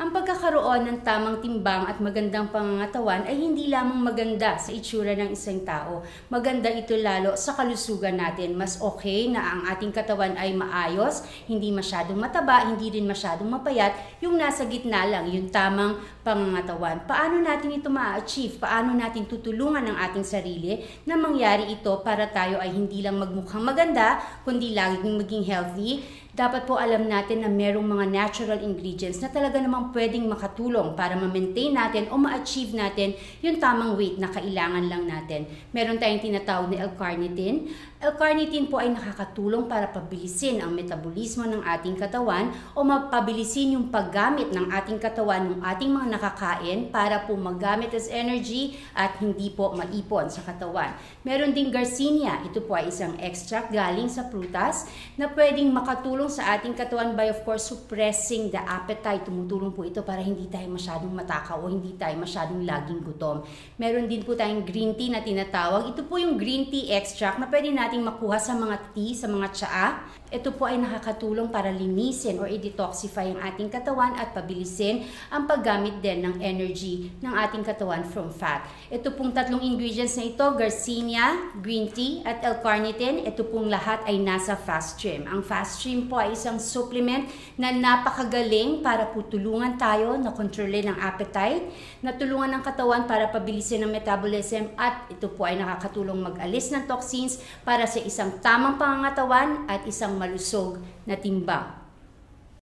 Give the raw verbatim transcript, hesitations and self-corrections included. Ang pagkakaroon ng tamang timbang at magandang pangangatawan ay hindi lamang maganda sa itsura ng isang tao. Maganda ito lalo sa kalusugan natin. Mas okay na ang ating katawan ay maayos, hindi masyadong mataba, hindi rin masyadong mapayat. Yung nasa gitna lang, yung tamang pangangatawan. Paano natin ito ma-achieve? Paano natin tutulungan ang ating sarili na mangyari ito para tayo ay hindi lang magmukhang maganda, kundi laging maging healthy? Dapat po alam natin na merong mga natural ingredients na talaga namang pwedeng makatulong para ma-maintain natin o ma-achieve natin yung tamang weight na kailangan lang natin. Meron tayong tinatawag na L-carnitine. L-carnitine po ay nakakatulong para pabilisin ang metabolismo ng ating katawan o mapabilisin yung paggamit ng ating katawan ng ating mga nakakain para po magamit as energy at hindi po maipon sa katawan. Meron ding garcinia. Ito po ay isang extract galing sa prutas na pwedeng makatulong sa ating katawan by of course suppressing the appetite. Tumutulong po ito para hindi tayo masyadong matakaw o hindi tayo masyadong laging gutom. Meron din po tayong green tea na tinatawag. Ito po yung green tea extract na pwede nating makuha sa mga tea, sa mga tsaa. Ito po ay nakakatulong para linisin or i-detoxify ang ating katawan at pabilisin ang paggamit din ng energy ng ating katawan from fat. Ito pong tatlong ingredients na ito, garcinia, green tea at L-carnitine, ito pong lahat ay nasa Fastrim. Ang Fastrim po ay isang supplement na napakagaling para po tulungan tayo na kontrolin ang appetite, na tulungan ang katawan para pabilisin ang metabolism at ito po ay nakakatulong mag-alis ng toxins para sa isang tamang pangangatawan at isang malusog na timbang.